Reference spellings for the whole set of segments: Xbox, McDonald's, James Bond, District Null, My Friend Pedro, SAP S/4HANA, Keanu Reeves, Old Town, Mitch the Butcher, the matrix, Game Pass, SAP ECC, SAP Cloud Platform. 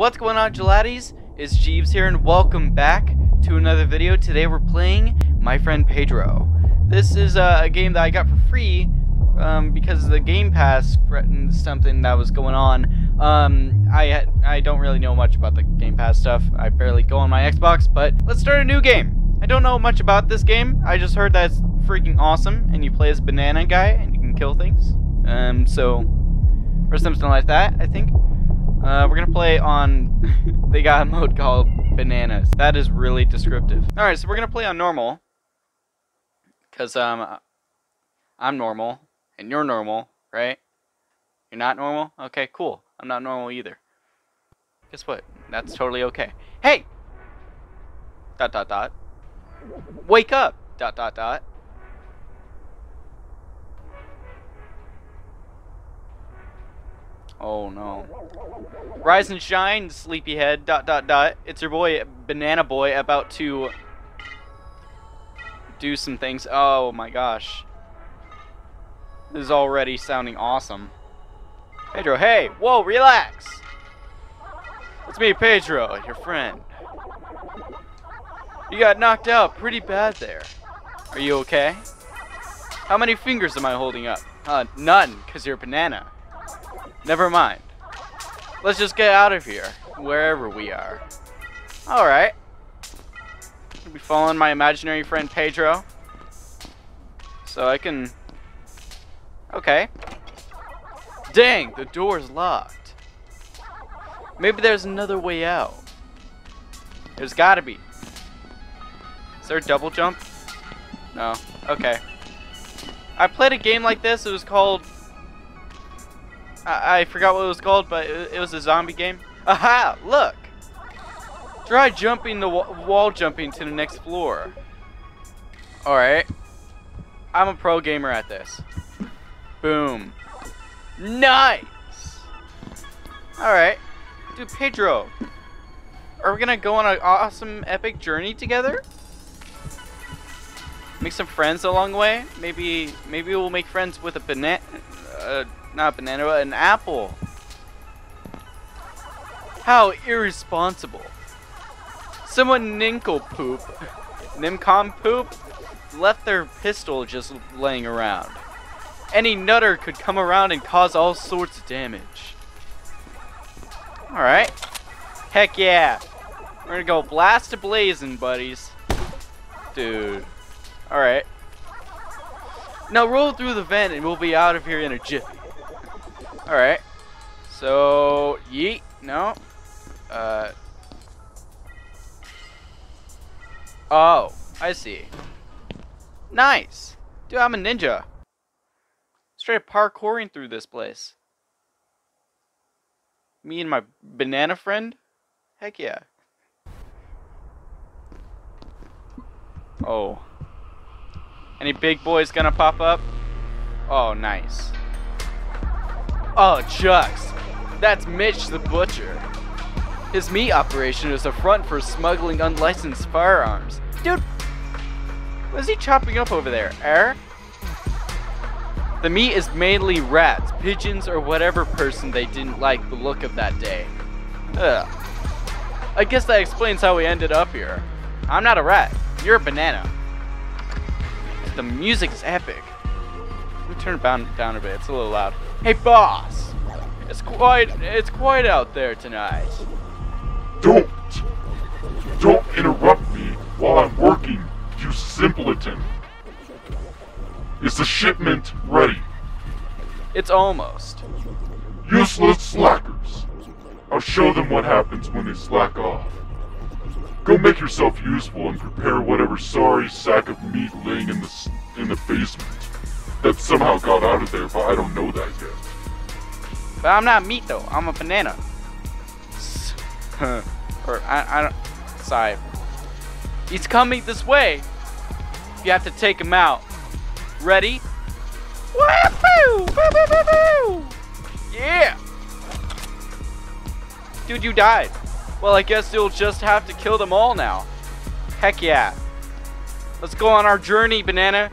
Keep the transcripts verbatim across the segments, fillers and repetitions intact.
What's going on, Gelatis? It's Jeeves here, and welcome back to another video. Today we're playing My Friend Pedro. This is uh, a game that I got for free um, because the Game Pass threatened something that was going on. Um, I I don't really know much about the Game Pass stuff. I barely go on my Xbox, but let's start a new game. I don't know much about this game. I just heard that it's freaking awesome, and you play as banana guy, and you can kill things. Um, so, or something like that, I think. Uh, we're gonna play on, they got a mode called Bananas. That is really descriptive. Alright, so we're gonna play on normal. Cause, um, I'm normal, and you're normal, right? You're not normal? Okay, cool. I'm not normal either. Guess what? That's totally okay. Hey! Dot dot dot. Wake up! Dot dot dot. Oh no. Rise and shine, sleepyhead, dot dot dot. It's your boy, Banana Boy, about to do some things. Oh my gosh. This is already sounding awesome. Pedro, hey! Whoa, relax! It's me, Pedro, your friend. You got knocked out pretty bad there. Are you okay? How many fingers am I holding up? Uh, none, because you're a banana. Never mind. Let's just get out of here, wherever we are. Alright. I'll be following my imaginary friend Pedro. So I can... Okay. Dang, the door's locked. Maybe there's another way out. There's gotta be. Is there a double jump? No. Okay. I played a game like this. It was called... I forgot what it was called, but it was a zombie game. Aha! Look! Try jumping the wa wall jumping to the next floor. Alright. I'm a pro gamer at this. Boom. Nice! Alright. Dude, Pedro. Are we gonna go on an awesome, epic journey together? Make some friends along the way? Maybe, maybe we'll make friends with a banana... Uh, Not a banana, but an apple. How irresponsible. Someone nincompoop, nimcompoop, left their pistol just laying around. Any nutter could come around and cause all sorts of damage. Alright. Heck yeah. We're gonna go blast a blazing, buddies. Dude. Alright. Now roll through the vent and we'll be out of here in a jiffy. Alright, so, yeet, no, uh, oh, I see, nice, dude, I'm a ninja, straight parkouring through this place, me and my banana friend, heck yeah, oh, any big boys gonna pop up, oh, nice. Oh, shucks. That's Mitch the Butcher. His meat operation is a front for smuggling unlicensed firearms. Dude, what is he chopping up over there, eh? The meat is mainly rats, pigeons, or whatever person they didn't like the look of that day. Ugh. I guess that explains how we ended up here. I'm not a rat. You're a banana. The music's epic. Let me turn it down a bit. It's a little loud. Hey, boss! It's quite, it's quite out there tonight. Don't! Don't interrupt me while I'm working, you simpleton. Is the shipment ready? It's almost. Useless slackers. I'll show them what happens when they slack off. Go make yourself useful and prepare whatever sorry sack of meat laying in the, in the basement. That somehow got out of there, but I don't know that yet. But I'm not meat though, I'm a banana. or I, I don't, sorry. He's coming this way. You have to take him out. Ready? Wahoo! Boo boo boo boo! Yeah! Dude, you died. Well, I guess you'll just have to kill them all now. Heck yeah. Let's go on our journey, banana.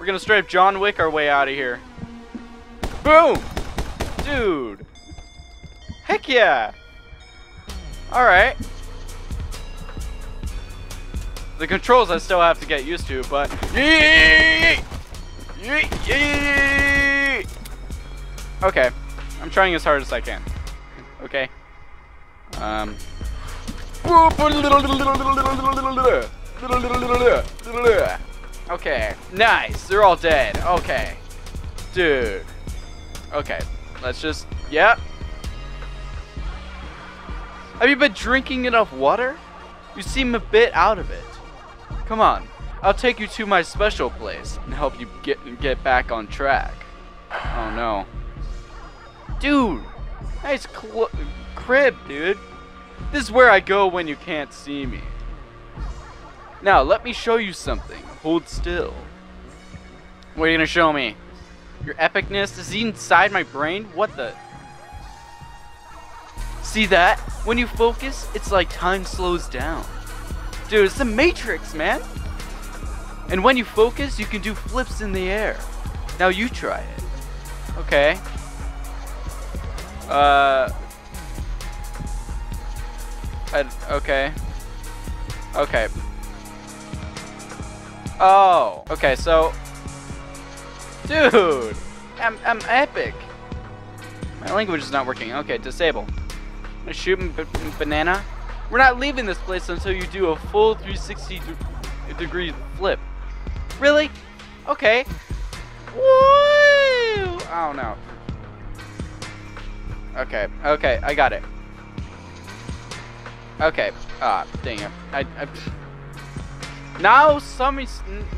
We're gonna straight John Wick our way out of here. Boom! Dude! Heck yeah! Alright. The controls I still have to get used to, but... Okay. I'm trying as hard as I can. Okay. Um... Okay. Nice. They're all dead. Okay. Dude. Okay. Let's just... Yep. Have you been drinking enough water? You seem a bit out of it. Come on. I'll take you to my special place and help you get get back on track. Oh, no. Dude. Nice cl- crib, dude. This is where I go when you can't see me. Now, let me show you something. Hold still. What are you gonna show me? Your epicness is inside my brain? What the? See that? When you focus, it's like time slows down. Dude, it's the Matrix, man. And when you focus, you can do flips in the air. Now you try it. Okay. Uh... I, okay. Okay. Oh. Okay, so... Dude! I'm, I'm epic. My language is not working. Okay, disable. I'm gonna shoot him b banana. We're not leaving this place until you do a full three sixty degree flip. Really? Okay. Woo! Oh, no. Okay, okay, I got it. Okay. Ah, dang it. I, I now some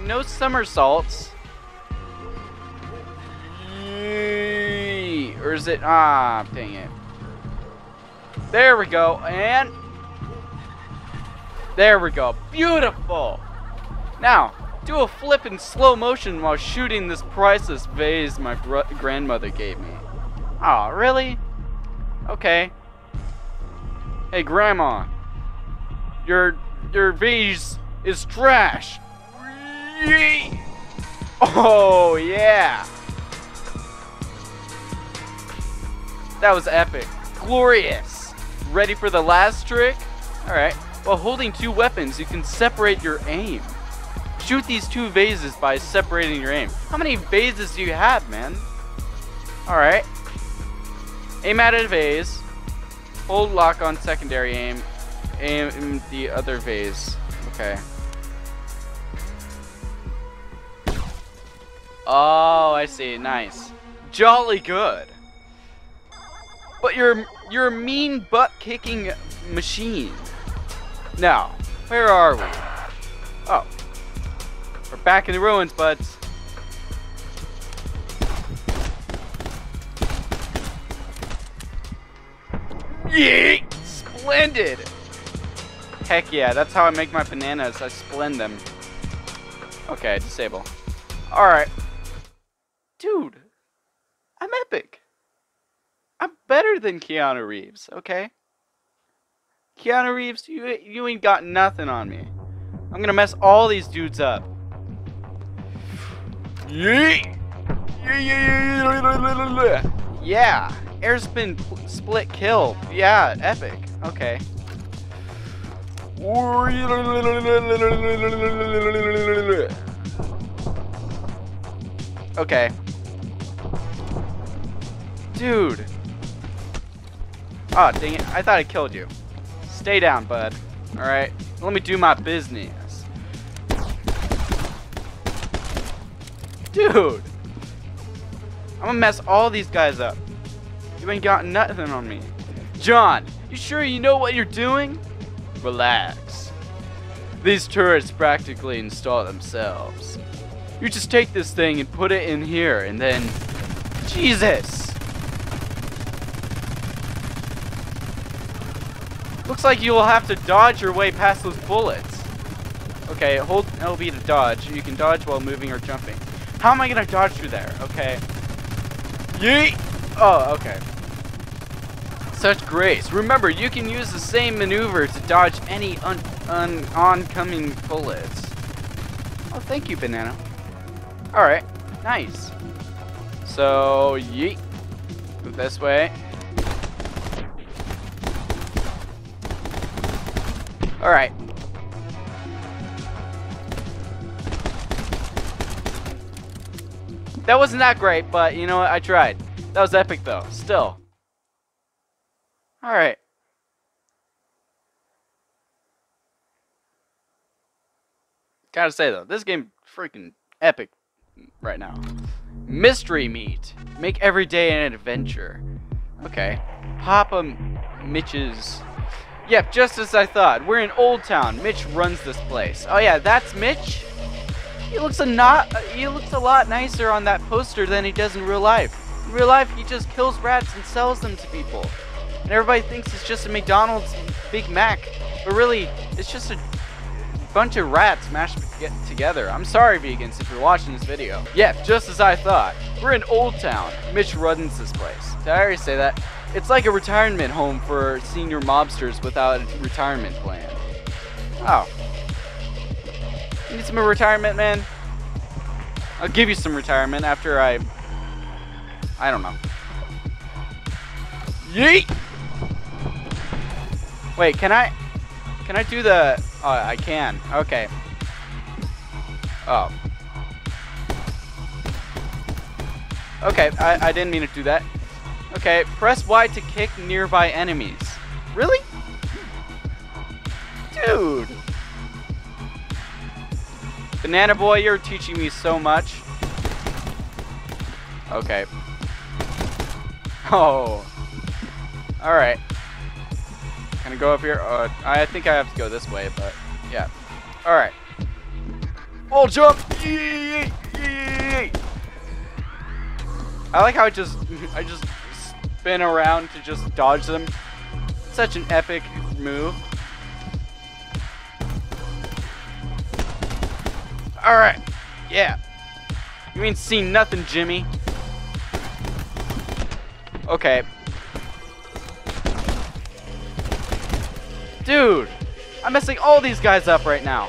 no somersaults. Or is it? Ah, dang it. There we go, and there we go. Beautiful. Now, do a flip in slow motion while shooting this priceless vase my gr grandmother gave me. Oh, really? Okay. Hey, Grandma, your your vase is trash. Oh yeah, that was epic, glorious. Ready for the last trick? All right. While holding two weapons, you can separate your aim. Shoot these two vases by separating your aim. How many vases do you have, man? All right. Aim at a vase. Hold lock on secondary aim. Aim the other vase. Okay. Oh, I see. Nice. Jolly good. But you're you're a mean butt-kicking machine. Now, where are we? Oh, we're back in the ruins, buds. Yeet! Splendid! Heck yeah, that's how I make my bananas. I splend them. Okay, disable. Alright. Dude, I'm epic. I'm better than Keanu Reeves, okay? Keanu Reeves, you, you ain't got nothing on me. I'm gonna mess all these dudes up. Yeet! Yeah! Airspin split kill. Yeah, epic. Okay. Okay. Dude. Ah, oh, dang it. I thought I killed you. Stay down, bud. Alright. Let me do my business. Dude. I'm gonna mess all these guys up. You ain't got nothing on me. John, you sure you know what you're doing? Relax. These turrets practically install themselves. You just take this thing and put it in here and then... Jesus! Looks like you will have to dodge your way past those bullets. Okay, hold L B to dodge. You can dodge while moving or jumping. How am I gonna dodge through there? Okay. Yeet! Oh, okay. Such grace. Remember, you can use the same maneuver to dodge any un un oncoming bullets. Oh, thank you, banana. Alright, nice. So, yeet. Move this way. All right. That wasn't that great, but you know what? I tried. That was epic, though. Still. All right. Gotta say, though, this game freaking epic right now. Mystery meat. Make every day an adventure. Okay. Papa Mitch's... Yep, just as I thought. We're in Old Town. Mitch runs this place. Oh, yeah, that's Mitch. He looks a not. He looks a lot nicer on that poster than he does in real life. In real life, he just kills rats and sells them to people. And everybody thinks it's just a McDonald's Big Mac. But really, it's just a bunch of rats mashed together. I'm sorry, vegans, if you're watching this video. Yep, just as I thought. We're in Old Town. Mitch runs this place. Did I already say that? It's like a retirement home for senior mobsters without a retirement plan. Oh. You need some retirement, man? I'll give you some retirement after I... I don't know. Yeet! Wait, can I... Can I do the... Oh, I can. Okay. Oh. Okay, I, I didn't mean to do that. Okay, press Y to kick nearby enemies. Really? Dude! Banana Boy, you're teaching me so much. Okay. Oh. Alright. Can I go up here? Uh, I think I have to go this way, but yeah. Alright. Full jump! Yee, yee, yee, yee. I like how I just... I just... spin around to just dodge them. Such an epic move. Alright. Yeah. You ain't seen nothing, Jimmy. Okay. Dude. I'm messing all these guys up right now.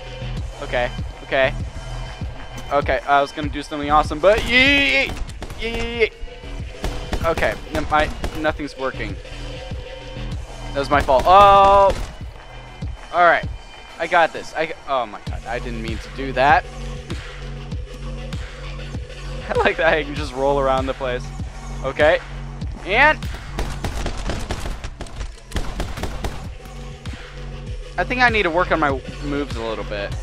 Okay. Okay. Okay. I was gonna do something awesome, but... Yee! Yee! Okay. My... Nothing's working. That was my fault. Oh! Alright. I got this. I... Oh my god. I didn't mean to do that. I like that I can just roll around the place. Okay. And... I think I need to work on my moves a little bit.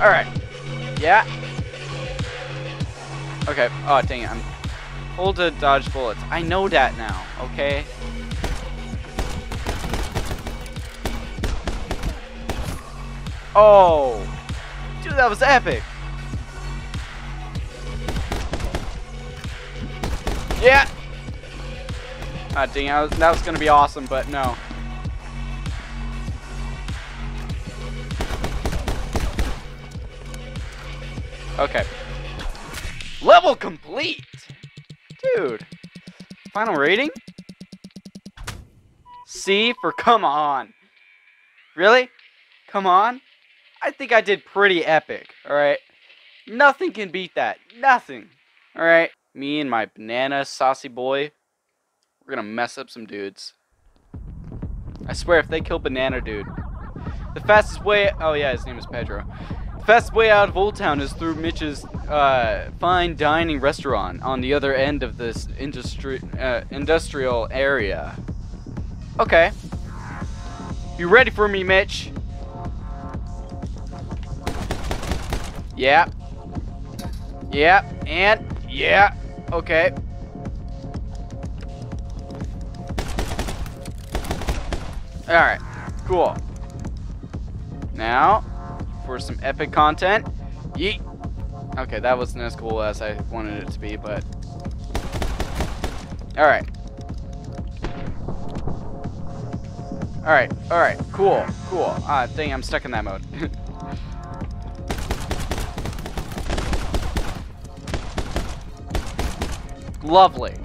Alright. Yeah. Okay. Oh, dang it. I'm... Hold to dodge bullets. I know that now, okay? Oh! Dude, that was epic! Yeah! Ah, dang, I was, that was gonna be awesome, but no. Okay. Level complete! Dude. Final rating? C for come on. Really? Come on? I think I did pretty epic, alright? Nothing can beat that. Nothing. Alright? Me and my banana saucy boy, we're gonna mess up some dudes. I swear if they kill Banana Dude. The fastest way... Oh yeah, his name is Pedro. Fast way out of Old Town is through Mitch's uh, fine dining restaurant on the other end of this industri uh, industrial area. Okay. You ready for me, Mitch? Yeah. Yeah. And yeah. Okay. All right. Cool. Now. For some epic content. Yeet. Okay, that wasn't as cool as I wanted it to be, but... Alright. Alright, alright. Cool, cool. Ah, dang, I'm stuck in that mode. Lovely.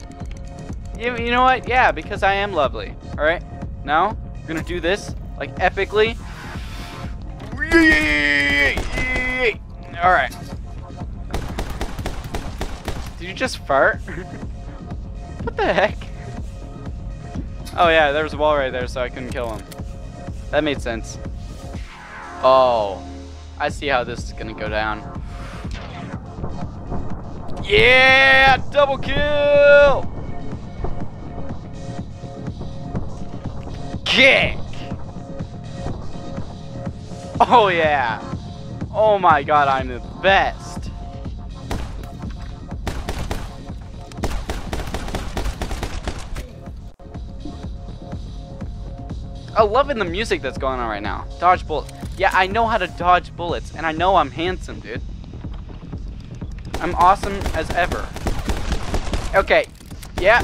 You, you know what? Yeah, because I am lovely. Alright, now we're gonna do this, like, epically. Alright. Did you just fart? What the heck? Oh yeah, there was a wall right there, so I couldn't kill him. That made sense. Oh, I see how this is gonna go down. Yeah, double kill! Kick! Oh yeah! Oh my god, I'm the best! I'm loving the music that's going on right now. Dodge bullets. Yeah, I know how to dodge bullets, and I know I'm handsome, dude. I'm awesome as ever. Okay. Yeah.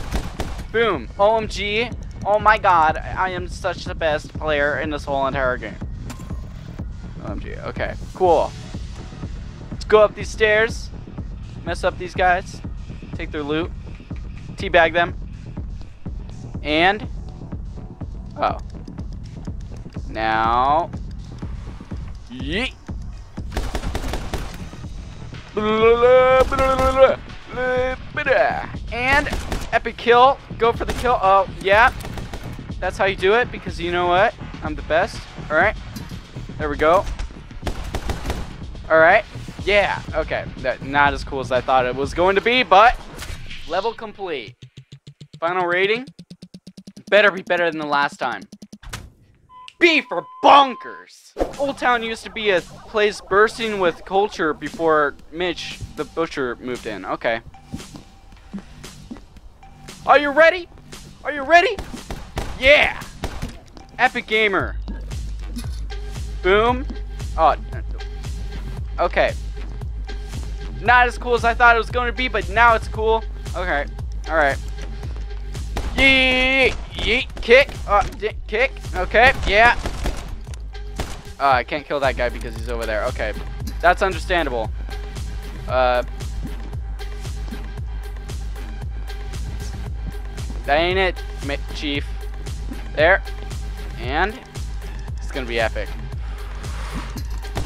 Boom. O M G. Oh my god, I am such the best player in this whole entire game. O M G. Okay. Cool. Let's go up these stairs. Mess up these guys. Take their loot. Teabag them. And... oh. Now... yeet. And epic kill. Go for the kill. Oh, yeah. That's how you do it, because you know what? I'm the best. All right. There we go. All right. Yeah. Okay. That, not as cool as I thought it was going to be, but level complete. Final rating. Better be better than the last time. B for bonkers! Old Town used to be a place bursting with culture before Mitch the Butcher moved in. Okay. Are you ready? Are you ready? Yeah! Epic gamer. Boom. Oh. Okay. Not as cool as I thought it was going to be, but now it's cool. Okay. Alright. Yeet! Yeet! Kick! Uh, kick! Okay, yeah! Uh, I can't kill that guy because he's over there. Okay, that's understandable. Uh... That ain't it, Chief. There. And... it's gonna be epic.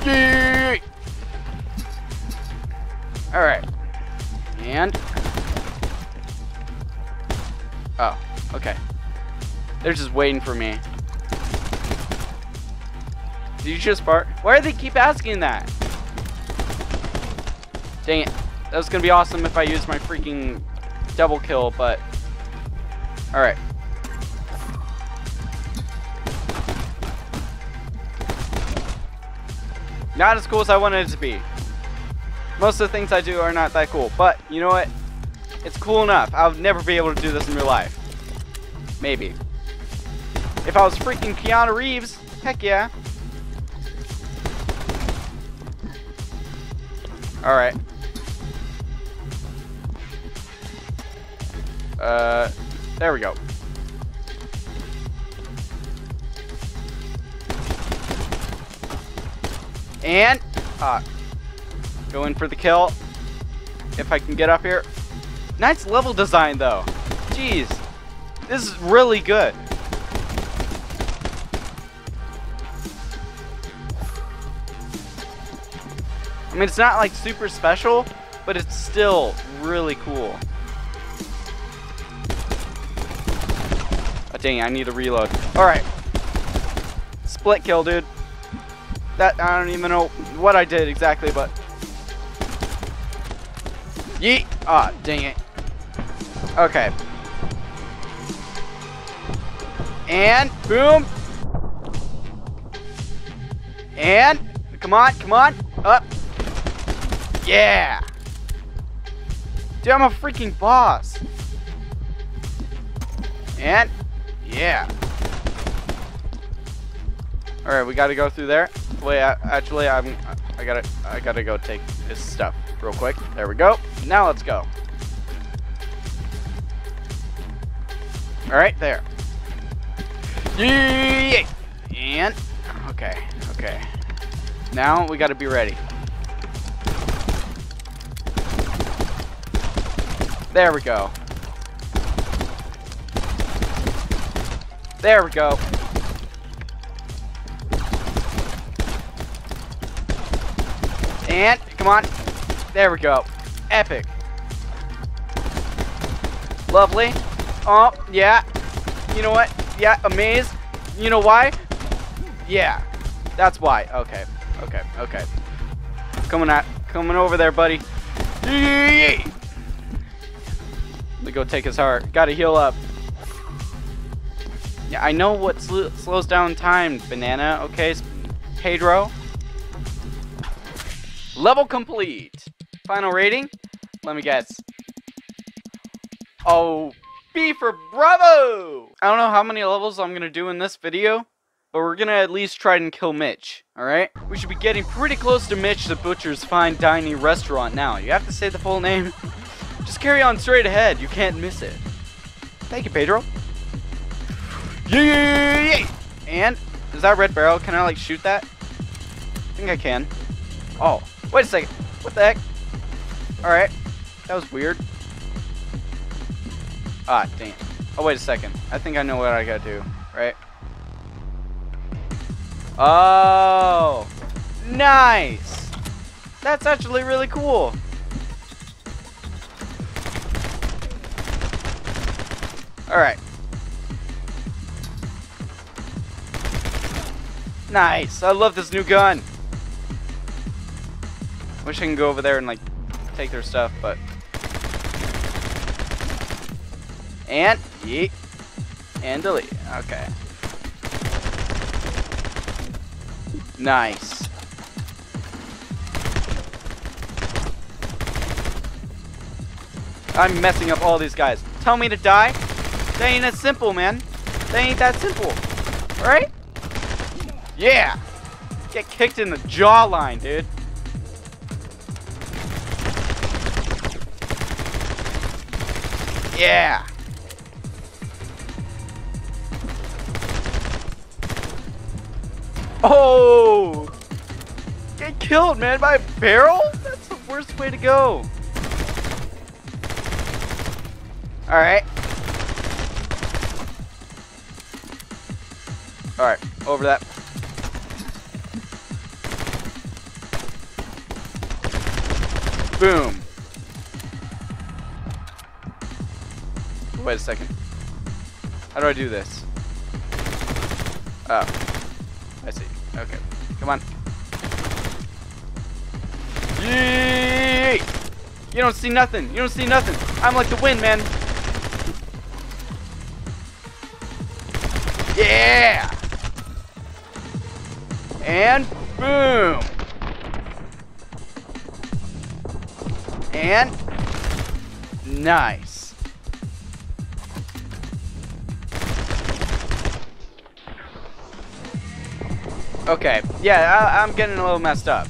Yeet! Alright. And... oh, okay. They're just waiting for me. Did you just fart? Why do they keep asking that? Dang it. That was gonna be awesome if I used my freaking double kill, but... alright. Not as cool as I wanted it to be. Most of the things I do are not that cool, but you know what? It's cool enough. I would never be able to do this in real life. Maybe. If I was freaking Keanu Reeves, heck yeah. Alright. Uh, there we go. And, uh, go in for the kill. If I can get up here. Nice level design, though. Jeez. This is really good. I mean, it's not, like, super special, but it's still really cool. Oh, dang it, I need to reload. Alright. Split kill, dude. That, I don't even know what I did exactly, but... yeet! Ah, oh, dang it. Okay. And boom. And come on, come on, up. Yeah. Dude, I'm a freaking boss. And yeah. All right, we got to go through there. Wait, I, actually, I'm. I gotta. I gotta go take this stuff real quick. There we go. Now let's go. All right, there. Yeah. And okay, okay. Now we gotta be ready. There we go. There we go. And come on. There we go. Epic. Lovely. Oh, yeah. You know what? Yeah, amaze. You know why? Yeah. That's why. Okay. Okay. Okay. Coming at. Coming over there, buddy. Let me go take his heart. Gotta heal up. Yeah, I know what sl slows down time, banana. Okay, Pedro. Level complete. Final rating? Let me guess. Oh, B for Bravo! I don't know how many levels I'm gonna do in this video, but we're gonna at least try and kill Mitch, alright? We should be getting pretty close to Mitch the Butcher's fine dining restaurant now. You have to say the full name. Just carry on straight ahead, you can't miss it. Thank you, Pedro. Yeah! And, is that red barrel? Can I, like, shoot that? I think I can. Oh, wait a second. What the heck? Alright, that was weird. Ah, dang. Oh, wait a second. I think I know what I gotta do, right? Oh, nice. That's actually really cool. All right. Nice. I love this new gun. Wish I can go over there and like take their stuff, but and yeet and delete. Okay. Nice. I'm messing up all these guys. Tell me to die? They ain't that simple, man. They ain't that simple. Right? Yeah. Get kicked in the jawline, dude. Yeah. Oh! Get killed, man, by a barrel? That's the worst way to go. Alright. Alright, over that. Boom. Wait a second. How do I do this? Oh. I see. Okay. Come on. Yee! You don't see nothing. You don't see nothing. I'm like the wind, man. Yeah! And boom! And nice. Okay, yeah, I, I'm getting a little messed up.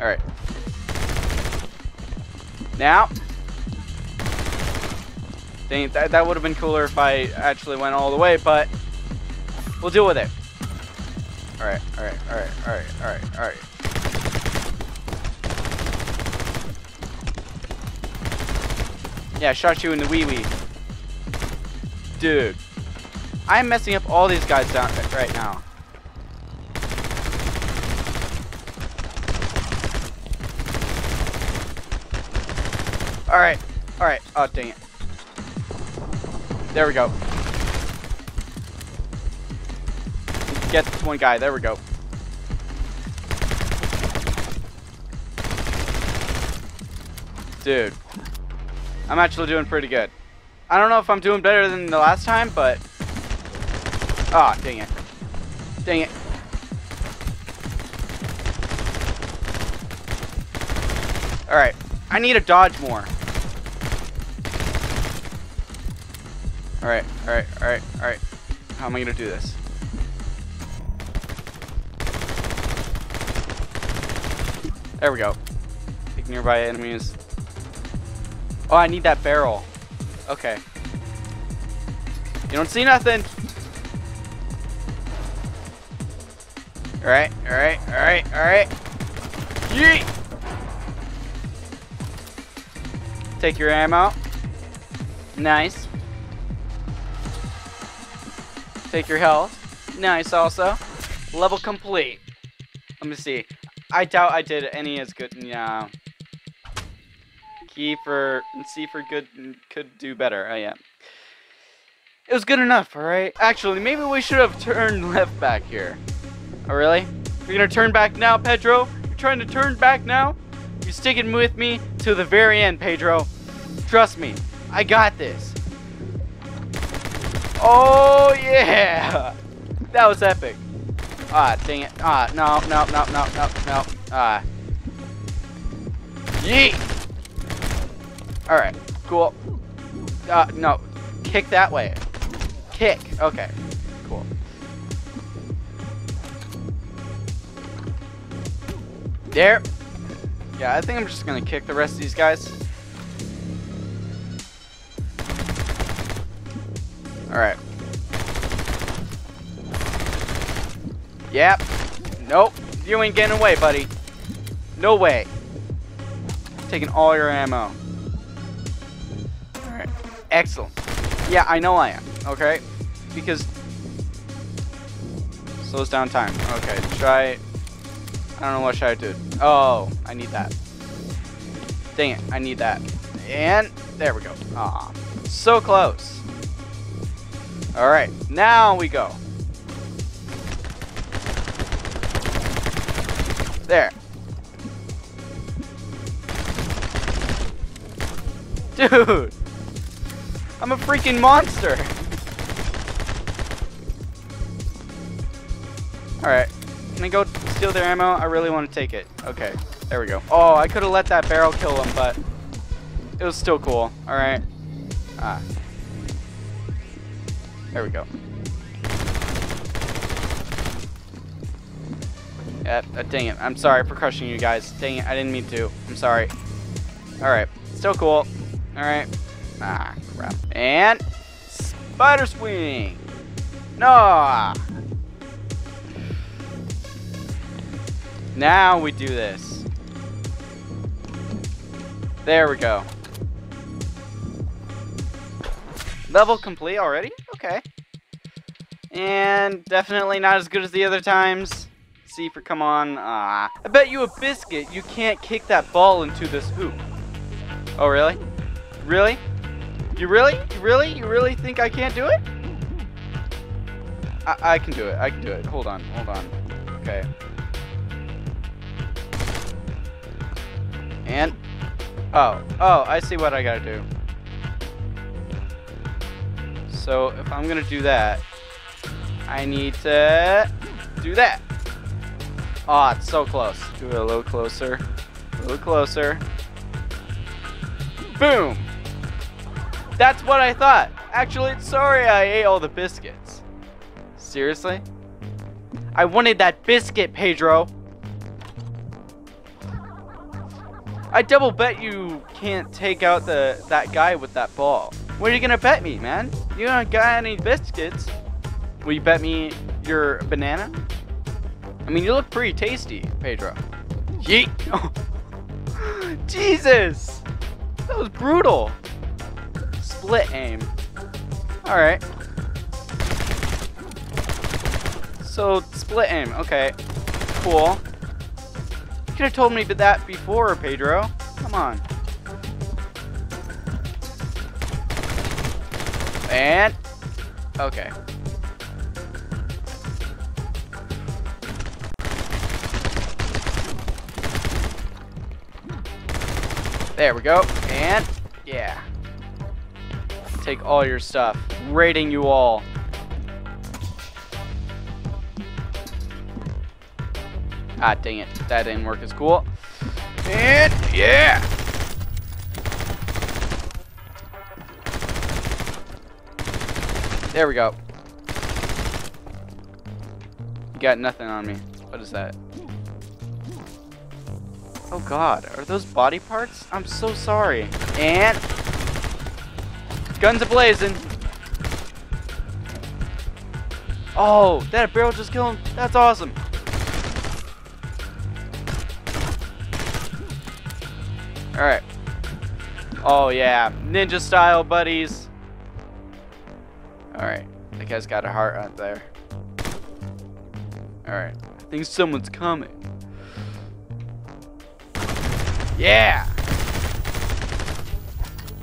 Alright. Now. Dang, that, that would have been cooler if I actually went all the way, but we'll deal with it. Alright, alright, alright, alright, alright, alright. Yeah, I shot you in the wee-wee. Dude. I'm messing up all these guys down right now. Alright. Alright. Oh, dang it. There we go. Get this one guy. There we go. Dude. I'm actually doing pretty good. I don't know if I'm doing better than the last time, but... Ah, oh, dang it. Dang it. Alright. I need to dodge more. Alright, alright, alright, alright. How am I gonna do this? There we go. Pick nearby enemies. Oh, I need that barrel. Okay. You don't see nothing. Alright, alright, alright, alright. Yeet! Take your ammo. Nice. Take your health. Nice also. Level complete. Let me see. I doubt I did any as good. Yeah. Kiefer and Seifer good could do better. Oh yeah. It was good enough, alright? Actually, maybe we should have turned left back here. Oh, really? You're gonna turn back now, Pedro? You're trying to turn back now? You're sticking with me to the very end, Pedro. Trust me, I got this. Oh, yeah! That was epic. Ah, dang it. Ah, no, no, no, no, no, no. Ah. Yeet! Alright, cool. Ah, uh, no. Kick that way. Kick. Okay. Cool. There. Yeah, I think I'm just gonna kick the rest of these guys. Alright. Yep. Nope. You ain't getting away, buddy. No way. Taking all your ammo. Alright. Excellent. Yeah, I know I am. Okay? Because... slows down time. Okay, try... I don't know what should I do. Oh, I need that. Dang it, I need that. And there we go. Aw, so close. All right, now we go. There. Dude, I'm a freaking monster. All right. Can I go steal their ammo? I really want to take it. Okay, there we go. Oh, I could have let that barrel kill him, but it was still cool. All right. Ah. There we go. Yeah, uh, dang it. I'm sorry for crushing you guys. Dang it, I didn't mean to. I'm sorry. All right, still cool. All right. Ah, crap. And spider swing. No. Now we do this. There we go. Level complete already? Okay. And definitely not as good as the other times. Seifer, come on. Ah. I bet you a biscuit you can't kick that ball into this hoop. Oh, really? Really? You really? You really? You really think I can't do it? I, I can do it. I can do it. Hold on. Hold on. Okay. And, oh, oh, I see what I gotta do. So if I'm gonna do that, I need to do that. Oh, it's so close. Do it a little closer, a little closer. Boom. That's what I thought. Actually, sorry I ate all the biscuits. Seriously? I wanted that biscuit, Pedro. I double bet you can't take out the that guy with that ball. What are you gonna bet me, man? You don't got any biscuits. Will you bet me your banana? I mean, you look pretty tasty, Pedro. Yeet! Oh. Jesus! That was brutal. Split aim. All right. So split aim. Okay. Cool. You could have told me that before, Pedro. Come on. And okay. There we go. And yeah. Take all your stuff. Raiding you all. Ah, dang it. That didn't work as cool. And, yeah! There we go. You got nothing on me. What is that? Oh, God. Are those body parts? I'm so sorry. And... guns a-blazing. Oh, that barrel just killed him. That's awesome. Alright. Oh, yeah. Ninja style, buddies. Alright. That guy's got a heart out there. Alright. think someone's coming. Yeah!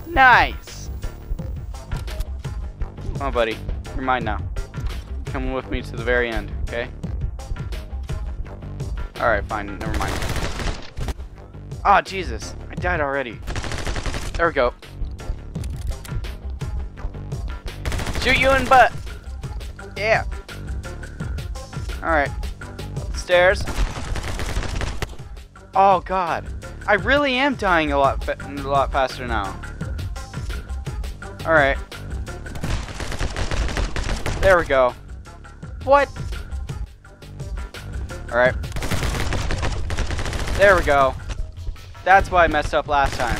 Nice! Come on, buddy. You're mine now. Come with me to the very end, okay? Alright, fine. Never mind. Ah, oh, Jesus. I died already. There we go. Shoot you in butt! Yeah! Alright. Stairs. Oh, God. I really am dying a lot fa a lot faster now. Alright. There we go. What? Alright. There we go. That's why I messed up last time.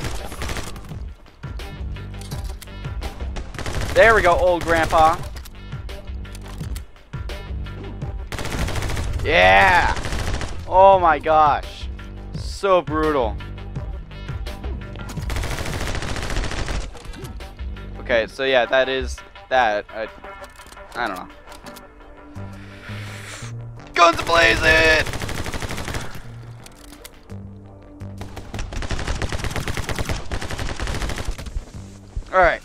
There we go, old grandpa. Yeah! Oh my gosh. So brutal. Okay, so yeah, that is that. I, I don't know. Guns blazing! Alright.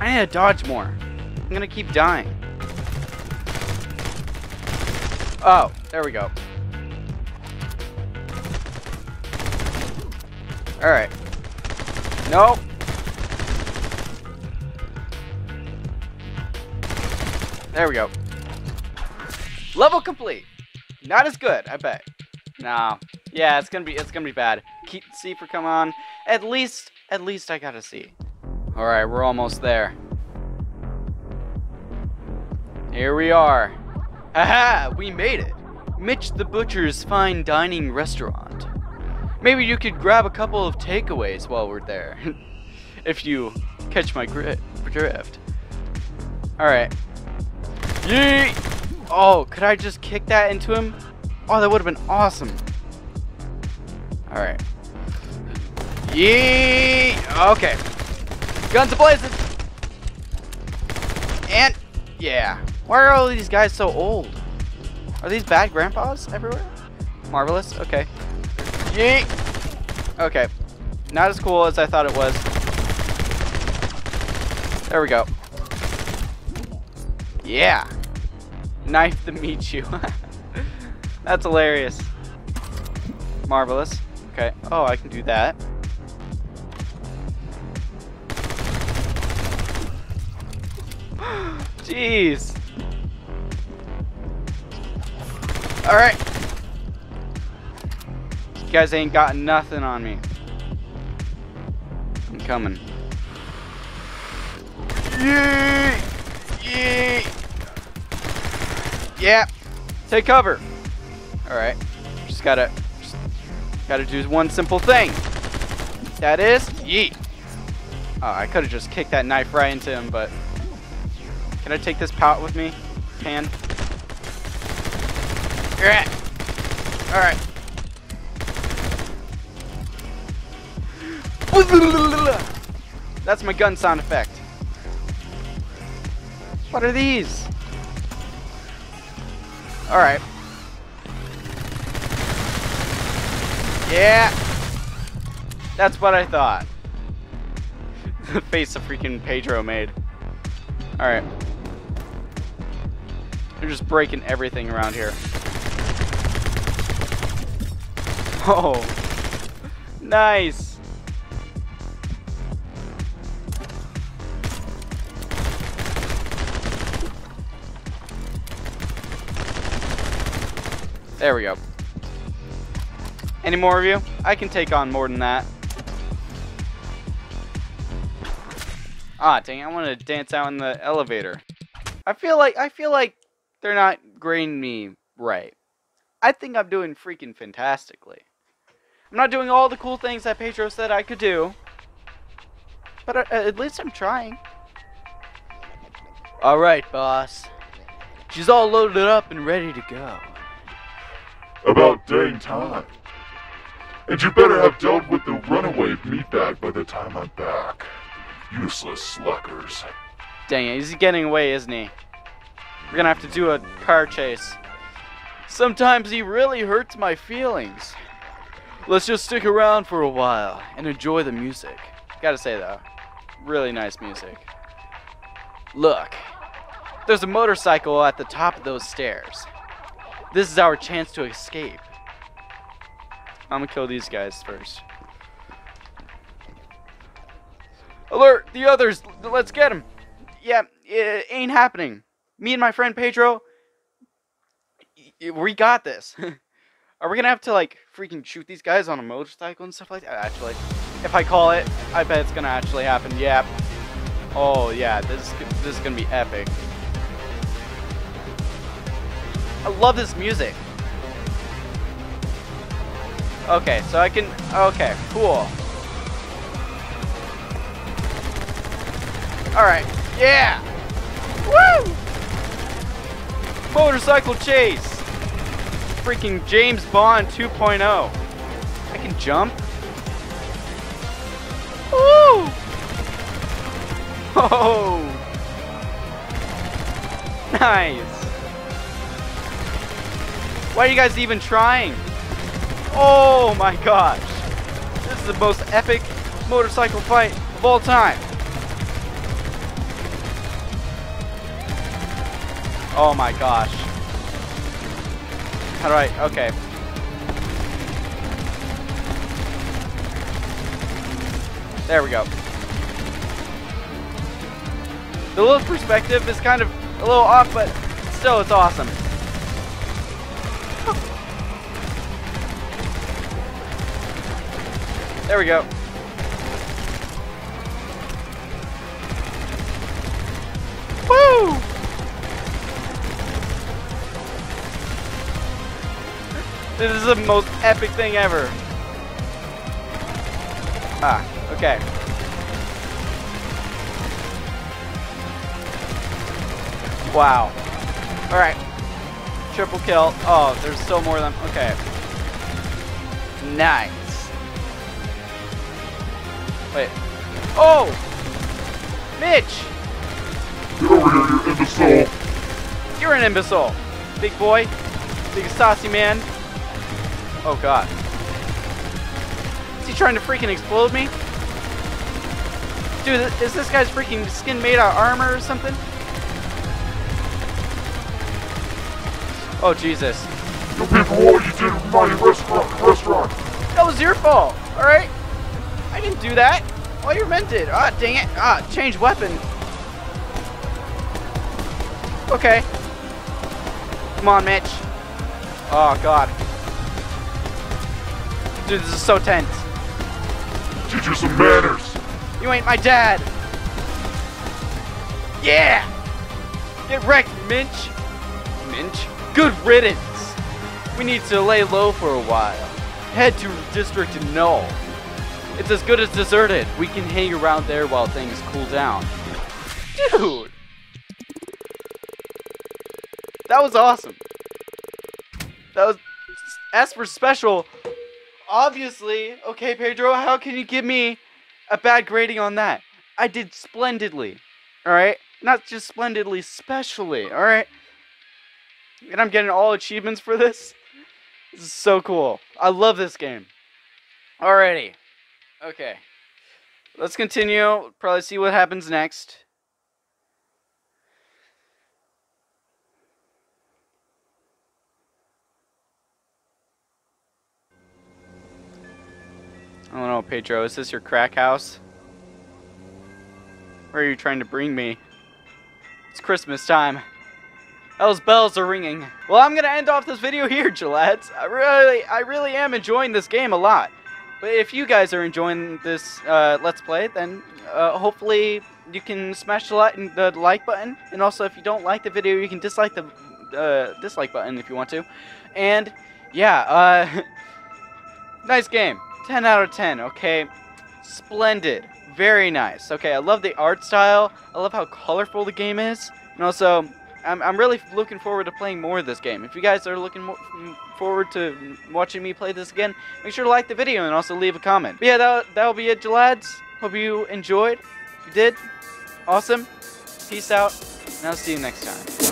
I need to dodge more. I'm gonna keep dying. Oh, there we go. Alright. Nope. There we go. Level complete. Not as good, I bet. Nah. Yeah, it's gonna be it's gonna be bad. Keep C for come on. At least at least I gotta see. Alright, we're almost there. Here we are. Aha! We made it! Mitch the Butcher's fine dining restaurant. Maybe you could grab a couple of takeaways while we're there. If you catch my drift. Alright. Yee! Oh, could I just kick that into him? Oh, that would have been awesome. Alright. Yee! Okay. Guns ablazing! And, yeah. Why are all these guys so old? Are these bad grandpas everywhere? Marvelous, okay. Yeet! Okay. Not as cool as I thought it was. There we go. Yeah! Knife to meet you. That's hilarious. Marvelous. Okay. Oh, I can do that. Jeez. Alright. You guys ain't got nothing on me. I'm coming. Yeah. Yeah. Yeah. Take cover. Alright. Just gotta just gotta do one simple thing. That is yeet. Oh, I could have just kicked that knife right into him, but can I take this pot with me? Pan. Alright. Alright. That's my gun sound effect. What are these? Alright. Yeah. That's what I thought. The face of freaking Pedro made. Alright. They're just breaking everything around here. Oh, nice. There we go. Any more of you? I can take on more than that. Ah, dang it, I want to dance out in the elevator. I feel like I feel like they're not grading me right. I think I'm doing freaking fantastically. I'm not doing all the cool things that Pedro said I could do, but I, at least I'm trying. All right, boss. She's all loaded up and ready to go. About dang time. And you better have dealt with the runaway meatbag by the time I'm back. Useless sluckers. Dang it, he's getting away, isn't he? We're gonna have to do a car chase. Sometimes he really hurts my feelings. Let's just stick around for a while and enjoy the music. Gotta say though, really nice music. Look, there's a motorcycle at the top of those stairs. This is our chance to escape. I'm gonna kill these guys first. Alert the others! Let's get them! Yeah, it ain't happening. Me and my friend Pedro, we got this. Are we gonna have to like freaking shoot these guys on a motorcycle and stuff like that? Actually, if I call it, I bet it's gonna actually happen. Yeah. Oh yeah, this is, this is gonna be epic. I love this music. Okay, so I can, okay, cool. Alright, yeah! Woo! Motorcycle chase! Freaking James Bond two point oh. I can jump? Woo! Oh! Nice! Why are you guys even trying? Oh my gosh! This is the most epic motorcycle fight of all time! Oh my gosh. Alright, okay. There we go. The little perspective is kind of a little off, but still it's awesome. There we go. Woo! This is the most epic thing ever. Ah, okay. Wow. Alright. Triple kill. Oh, there's still more of them. Okay. Nice. Wait. Oh! Mitch! You're an imbecile. You're an imbecile. Big boy. Big saucy man. Oh god. Is he trying to freaking explode me? Dude, is this guy's freaking skin made out of armor or something? Oh Jesus. You people, what you did with my restaurant, restaurant. That was your fault, alright? I didn't do that. Oh, you meant did. Ah, dang it. Ah, change weapon. Okay. Come on, Mitch. Oh, God. Dude, this is so tense. Teach you some manners. You ain't my dad. Yeah. Get wrecked, Mitch. Mitch? Good riddance. We need to lay low for a while. Head to District Null. It's as good as deserted. We can hang around there while things cool down. Dude! That was awesome. That was... As for special, obviously... Okay, Pedro, how can you give me a bad grading on that? I did splendidly, alright? Not just splendidly, specially, alright? And I'm getting all achievements for this? This is so cool. I love this game. Alrighty. Okay, let's continue, probably see what happens next. I don't know, Pedro, is this your crack house? Where are you trying to bring me? It's Christmas time. Those bells are ringing. Well, I'm gonna end off this video here, gelads. I really, I really am enjoying this game a lot. But if you guys are enjoying this uh, Let's Play, then uh, hopefully you can smash the like, the like button. And also, if you don't like the video, you can dislike the uh, dislike button if you want to. And, yeah, uh, nice game. ten out of ten, okay? Splendid. Very nice. Okay, I love the art style. I love how colorful the game is. And also, I'm, I'm really looking forward to playing more of this game. If you guys are looking more... forward to watching me play this again, make sure to like the video and also leave a comment. But yeah, that that'll be it, gelads. Hope you enjoyed. If you did, awesome. Peace out, and I'll see you next time.